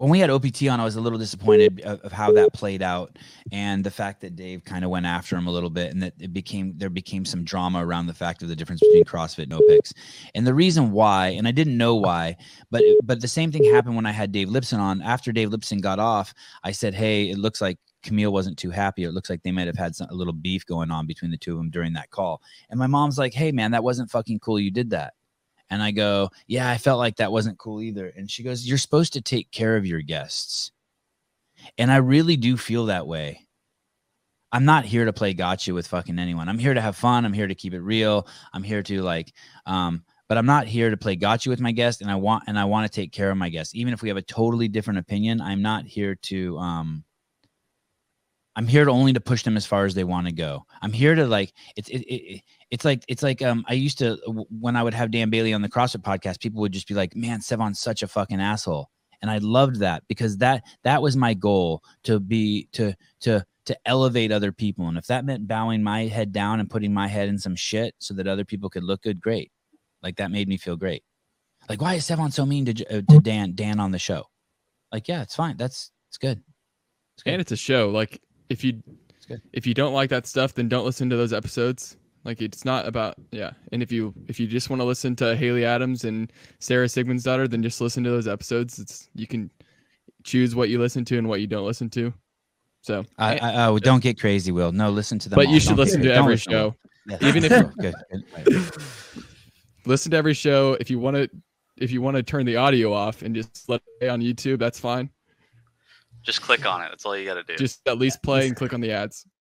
When we had OPT on, I was a little disappointed of how that played out, and the fact that Dave kind of went after him a little bit, and that there became some drama around the fact of the difference between CrossFit and OPIX. And the reason why, and I didn't know why, but the same thing happened when I had Dave Lipson on. After Dave Lipson got off, I said, hey, it looks like Camille wasn't too happy. It looks like they might have had a little beef going on between the two of them during that call. And my mom's like, hey, man, that wasn't fucking cool. You did that. And I go, yeah, I felt like that wasn't cool either. And she goes, you're supposed to take care of your guests. And I really do feel that way. I'm not here to play gotcha with fucking anyone. I'm here to have fun. I'm here to keep it real. I'm here to like, but I'm not here to play gotcha with my guests. And I want to take care of my guests. Even if we have a totally different opinion, I'm not here to, I'm here to only to push them as far as they want to go. I'm here to like, it's like I used to, when I would have Dan Bailey on the CrossFit podcast, people would just be like, man, Sevan's such a fucking asshole. And I loved that, because that was my goal, to elevate other people. And if that meant bowing my head down and putting my head in some shit so that other people could look good, great. Like, that made me feel great. Like, why is Sevan so mean to Dan on the show? Like, yeah, it's fine. It's good. It's good. And it's a show. Like, if you don't like that stuff, then don't listen to those episodes. Like, it's not about, yeah. And if you just want to listen to Haley Adams and Sarah Sigmundsdottir, then just listen to those episodes. You can choose what you listen to and what you don't listen to. So don't get crazy, Will. No, listen to them. But all. You should listen to every show, even if listen to every show. If you want to turn the audio off and just let it play on YouTube, that's fine. Just click on it. That's all you got to do. Just at least play and click on the ads.